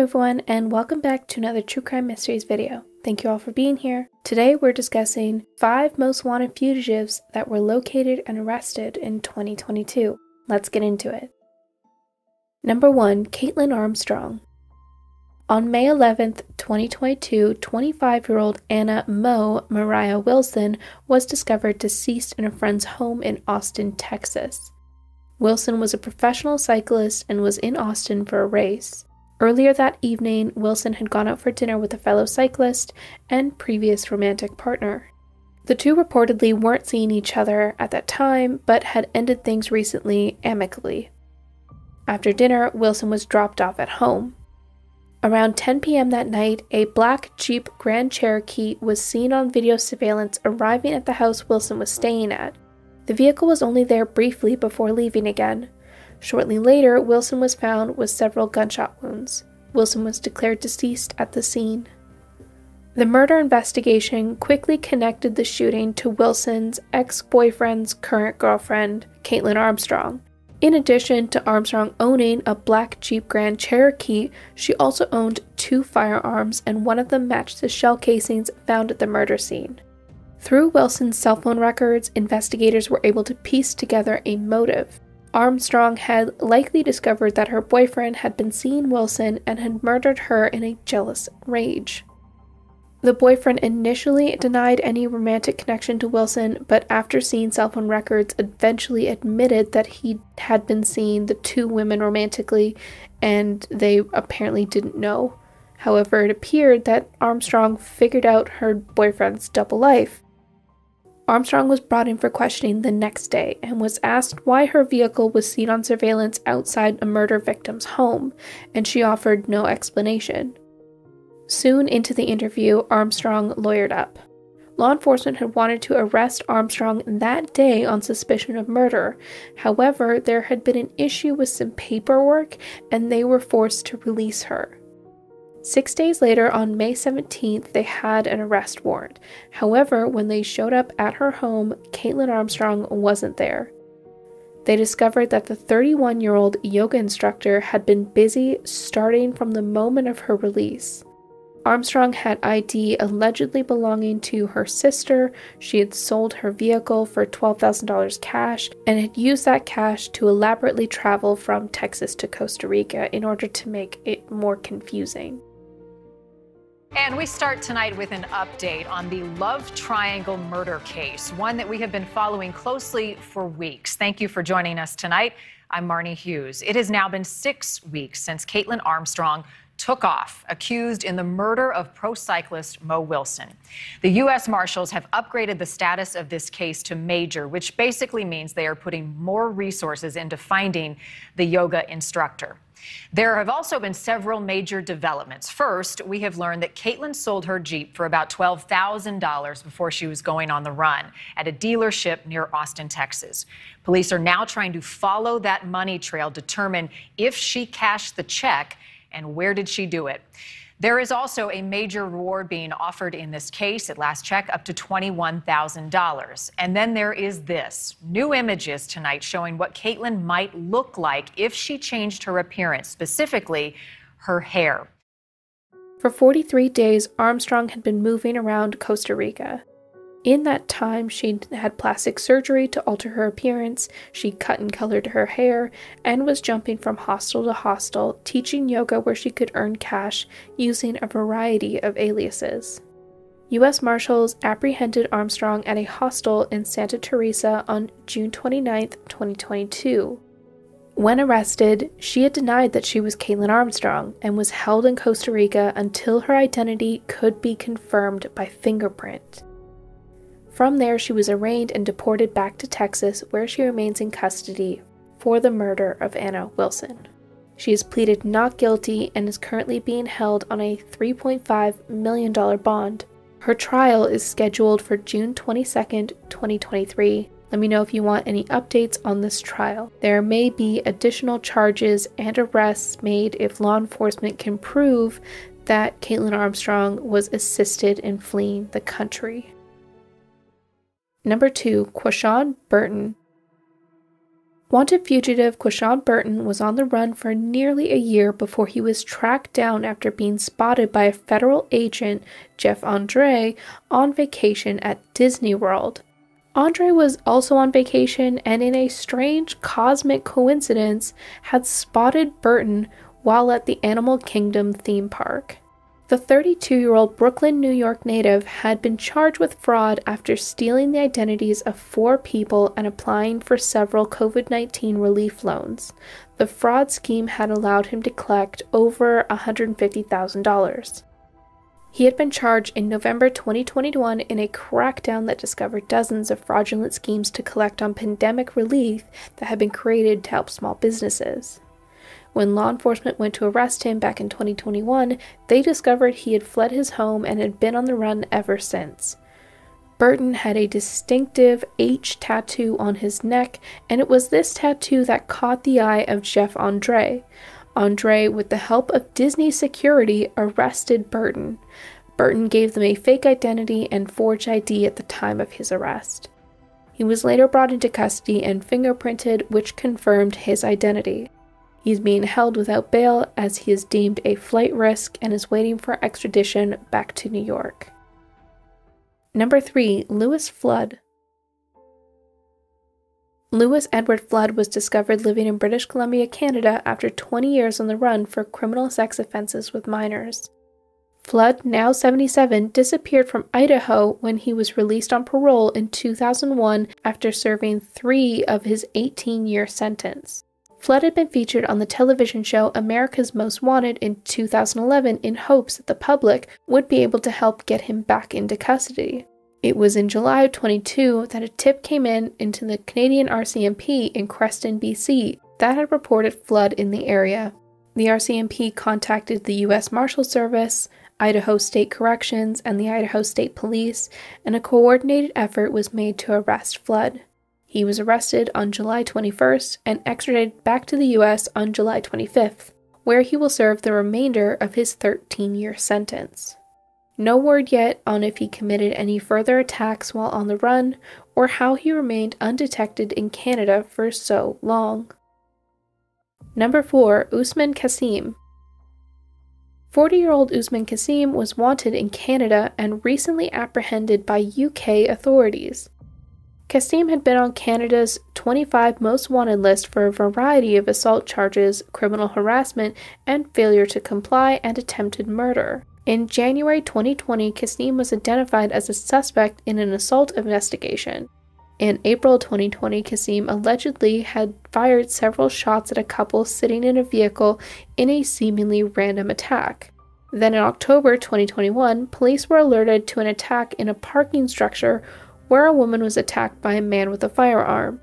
Hello everyone, and welcome back to another True Crime Mysteries video. Thank you all for being here. Today we're discussing 5 most wanted fugitives that were located and arrested in 2022. Let's get into it. Number 1, Kaitlin Armstrong. On May 11th, 2022, 25-year-old Anna Moriah Wilson was discovered deceased in a friend's home in Austin, Texas. Wilson was a professional cyclist and was in Austin for a race. Earlier that evening, Wilson had gone out for dinner with a fellow cyclist and previous romantic partner. The two reportedly weren't seeing each other at that time, but had ended things recently amicably. After dinner, Wilson was dropped off at home. Around 10 p.m. that night, a black Jeep Grand Cherokee was seen on video surveillance arriving at the house Wilson was staying at. The vehicle was only there briefly before leaving again. Shortly later, Wilson was found with several gunshot wounds. Wilson was declared deceased at the scene. The murder investigation quickly connected the shooting to Wilson's ex-boyfriend's current girlfriend, Kaitlin Armstrong. In addition to Armstrong owning a black Jeep Grand Cherokee, she also owned 2 firearms, and one of them matched the shell casings found at the murder scene. Through Wilson's cell phone records, investigators were able to piece together a motive. Armstrong had likely discovered that her boyfriend had been seeing Wilson and had murdered her in a jealous rage. The boyfriend initially denied any romantic connection to Wilson, but after seeing cell phone records, eventually admitted that he had been seeing the 2 women romantically, and they apparently didn't know. However, it appeared that Armstrong figured out her boyfriend's double life. Armstrong was brought in for questioning the next day and was asked why her vehicle was seen on surveillance outside a murder victim's home, and she offered no explanation. Soon into the interview, Armstrong lawyered up. Law enforcement had wanted to arrest Armstrong that day on suspicion of murder. However, there had been an issue with some paperwork, and they were forced to release her. 6 days later, on May 17th, they had an arrest warrant. However, when they showed up at her home, Kaitlin Armstrong wasn't there. They discovered that the 31-year-old yoga instructor had been busy starting from the moment of her release. Armstrong had ID allegedly belonging to her sister. She had sold her vehicle for $12,000 cash and had used that cash to elaborately travel from Texas to Costa Rica in order to make it more confusing. And we start tonight with an update on the Love Triangle murder case, one that we have been following closely for weeks. Thank you for joining us tonight. I'm Marnie Hughes. It has now been 6 weeks since Kaitlin Armstrong took off, accused in the murder of pro cyclist Mo Wilson. The U.S. Marshals have upgraded the status of this case to major, which basically means they are putting more resources into finding the yoga instructor. There have also been several major developments. First, we have learned that Kaitlin sold her Jeep for about $12,000 before she was going on the run at a dealership near Austin, Texas. Police are now trying to follow that money trail, determine if she cashed the check and where did she do it. There is also a major reward being offered in this case, at last check, up to $21,000. And then there is this. New images tonight showing what Kaitlin might look like if she changed her appearance, specifically her hair. For 43 days, Armstrong had been moving around Costa Rica. In that time, she had plastic surgery to alter her appearance, she cut and colored her hair, and was jumping from hostel to hostel, teaching yoga where she could earn cash using a variety of aliases. U.S. Marshals apprehended Armstrong at a hostel in Santa Teresa on June 29, 2022. When arrested, she had denied that she was Kaitlin Armstrong and was held in Costa Rica until her identity could be confirmed by fingerprint. From there, she was arraigned and deported back to Texas, where she remains in custody for the murder of Anna Wilson. She has pleaded not guilty and is currently being held on a $3.5 million bond. Her trial is scheduled for June 22, 2023. Let me know if you want any updates on this trial. There may be additional charges and arrests made if law enforcement can prove that Kaitlin Armstrong was assisted in fleeing the country. Number 2, Quashon Burton. Wanted fugitive Quashon Burton was on the run for nearly a year before he was tracked down after being spotted by a federal agent, Jeff Andre, on vacation at Disney World. Andre was also on vacation and, in a strange cosmic coincidence, had spotted Burton while at the Animal Kingdom theme park. The 32-year-old Brooklyn, New York native had been charged with fraud after stealing the identities of 4 people and applying for several COVID-19 relief loans. The fraud scheme had allowed him to collect over $150,000. He had been charged in November 2021 in a crackdown that discovered dozens of fraudulent schemes to collect on pandemic relief that had been created to help small businesses. When law enforcement went to arrest him back in 2021, they discovered he had fled his home and had been on the run ever since. Burton had a distinctive H tattoo on his neck, and it was this tattoo that caught the eye of Jeff Andre. Andre, with the help of Disney security, arrested Burton. Burton gave them a fake identity and forged ID at the time of his arrest. He was later brought into custody and fingerprinted, which confirmed his identity. He is being held without bail as he is deemed a flight risk and is waiting for extradition back to New York. Number 3. Louis Flood. Louis Edward Flood was discovered living in British Columbia, Canada after 20 years on the run for criminal sex offenses with minors. Flood, now 77, disappeared from Idaho when he was released on parole in 2001 after serving 3 of his 18-year sentence. Flood had been featured on the television show America's Most Wanted in 2011 in hopes that the public would be able to help get him back into custody. It was in July of 22 that a tip came into the Canadian RCMP in Creston, BC, that had reported Flood in the area. The RCMP contacted the U.S. Marshals Service, Idaho State Corrections, and the Idaho State Police, and a coordinated effort was made to arrest Flood. He was arrested on July 21st and extradited back to the U.S. on July 25th, where he will serve the remainder of his 13-year sentence. No word yet on if he committed any further attacks while on the run or how he remained undetected in Canada for so long. Number 4. Usman Kassim. 40-year-old Usman Kassim was wanted in Canada and recently apprehended by UK authorities. Kassim had been on Canada's 25 Most Wanted list for a variety of assault charges, criminal harassment, and failure to comply and attempted murder. In January 2020, Kassim was identified as a suspect in an assault investigation. In April 2020, Kassim allegedly had fired several shots at a couple sitting in a vehicle in a seemingly random attack. Then in October 2021, police were alerted to an attack in a parking structure where a woman was attacked by a man with a firearm.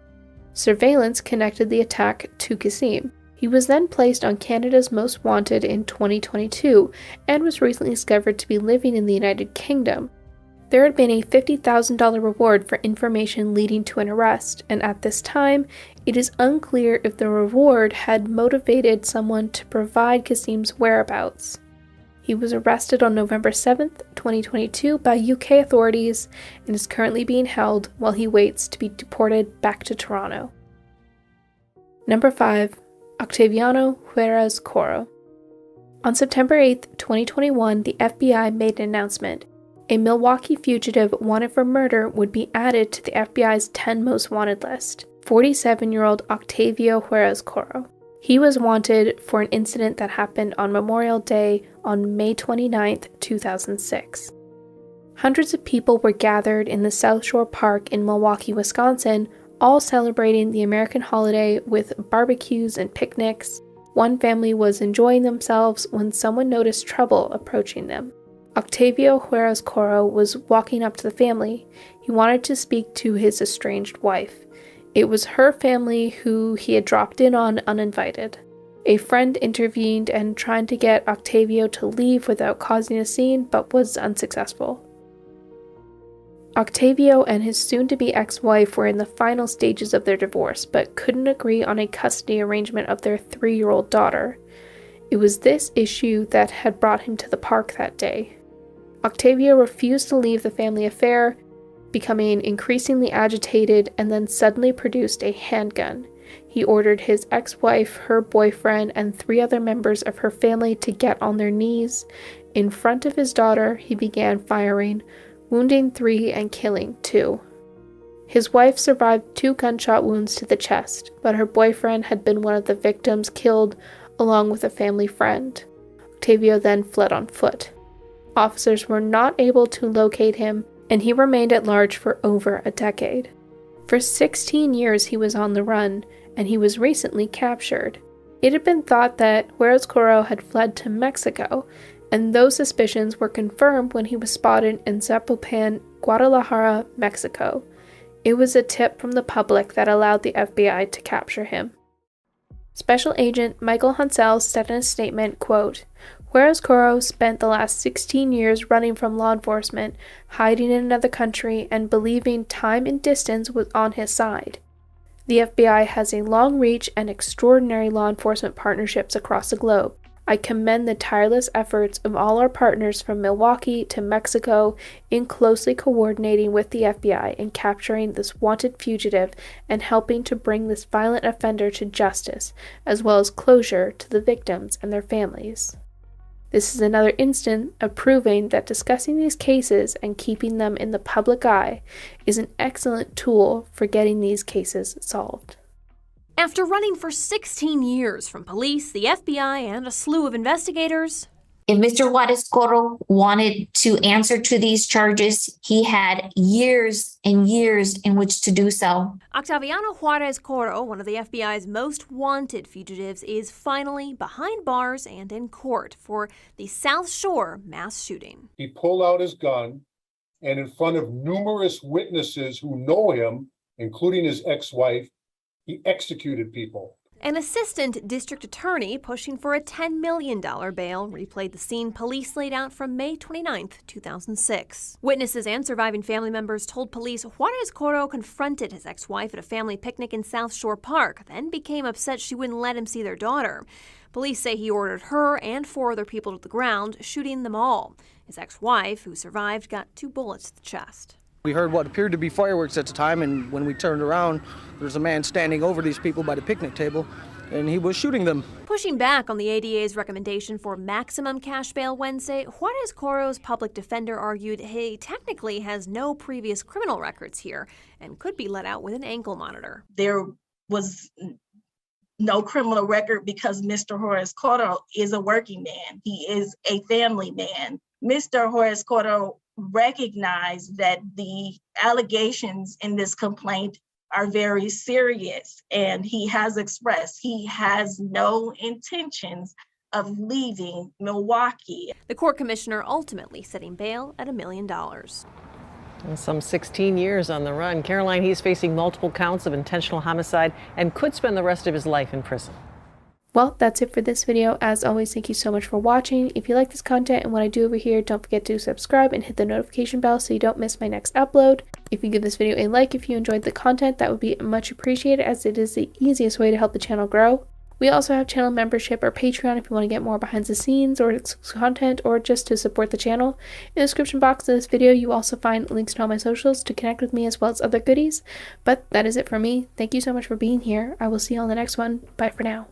Surveillance connected the attack to Kassim. He was then placed on Canada's Most Wanted in 2022 and was recently discovered to be living in the United Kingdom. There had been a $50,000 reward for information leading to an arrest, and at this time, it is unclear if the reward had motivated someone to provide Kassim's whereabouts. He was arrested on November 7, 2022 by UK authorities and is currently being held while he waits to be deported back to Toronto. Number 5. Octaviano Juarez-Corro. On September 8, 2021, the FBI made an announcement. A Milwaukee fugitive wanted for murder would be added to the FBI's 10 Most Wanted list. 47-year-old Octaviano Juarez-Corro. He was wanted for an incident that happened on Memorial Day on May 29, 2006. Hundreds of people were gathered in the South Shore Park in Milwaukee, Wisconsin, all celebrating the American holiday with barbecues and picnics. One family was enjoying themselves when someone noticed trouble approaching them. Octaviano Juarez-Corro was walking up to the family. He wanted to speak to his estranged wife. It was her family who he had dropped in on uninvited. A friend intervened and tried to get Octaviano to leave without causing a scene, but was unsuccessful. Octaviano and his soon-to-be ex-wife were in the final stages of their divorce, but couldn't agree on a custody arrangement of their 3-year-old daughter. It was this issue that had brought him to the park that day. Octaviano refused to leave the family affair, becoming increasingly agitated, and then suddenly produced a handgun. He ordered his ex-wife, her boyfriend, and 3 other members of her family to get on their knees. In front of his daughter, he began firing, wounding 3 and killing 2. His wife survived 2 gunshot wounds to the chest, but her boyfriend had been one of the victims killed along with a family friend. Octavio then fled on foot. Officers were not able to locate him, and he remained at large for over a decade. For 16 years he was on the run, and he was recently captured. It had been thought that Juarez-Corro had fled to Mexico, and those suspicions were confirmed when he was spotted in Zapopan, Guadalajara, Mexico. It was a tip from the public that allowed the FBI to capture him. Special Agent Michael Hansel said in a statement, quote, "Juarez-Corro spent the last 16 years running from law enforcement, hiding in another country, and believing time and distance was on his side. The FBI has a long reach and extraordinary law enforcement partnerships across the globe. I commend the tireless efforts of all our partners from Milwaukee to Mexico in closely coordinating with the FBI in capturing this wanted fugitive and helping to bring this violent offender to justice, as well as closure to the victims and their families." This is another instance of proving that discussing these cases and keeping them in the public eye is an excellent tool for getting these cases solved. After running for 16 years from police, the FBI, and a slew of investigators, if Mr. Juarez-Corro wanted to answer to these charges, he had years and years in which to do so. Octaviano Juarez-Corro, one of the FBI's most wanted fugitives, is finally behind bars and in court for the South Shore mass shooting. He pulled out his gun, and in front of numerous witnesses who know him, including his ex-wife, he executed people. An assistant district attorney pushing for a $10 million bail replayed the scene police laid out from May 29, 2006. Witnesses and surviving family members told police Juarez-Corro confronted his ex-wife at a family picnic in South Shore Park, then became upset she wouldn't let him see their daughter. Police say he ordered her and 4 other people to the ground, shooting them all. His ex-wife, who survived, got 2 bullets to the chest. We heard what appeared to be fireworks at the time, and when we turned around, there's a man standing over these people by the picnic table, and he was shooting them. Pushing back on the ADA's recommendation for maximum cash bail Wednesday, Juarez-Corro's public defender argued he technically has no previous criminal records here and could be let out with an ankle monitor. There was no criminal record because Mr. Juarez-Corro is a working man. He is a family man. Mr. Juarez-Corro recognize that the allegations in this complaint are very serious, and he has expressed he has no intentions of leaving Milwaukee. The court commissioner ultimately setting bail at $1 million. Some 16 years on the run. Caroline, he's facing multiple counts of intentional homicide and could spend the rest of his life in prison. Well, that's it for this video. As always, thank you so much for watching. If you like this content and what I do over here, don't forget to subscribe and hit the notification bell so you don't miss my next upload. If you give this video a like if you enjoyed the content, that would be much appreciated as it is the easiest way to help the channel grow. We also have channel membership or Patreon if you want to get more behind the scenes or exclusive content or just to support the channel. In the description box of this video, you also find links to all my socials to connect with me as well as other goodies. But that is it for me. Thank you so much for being here. I will see you on the next one. Bye for now.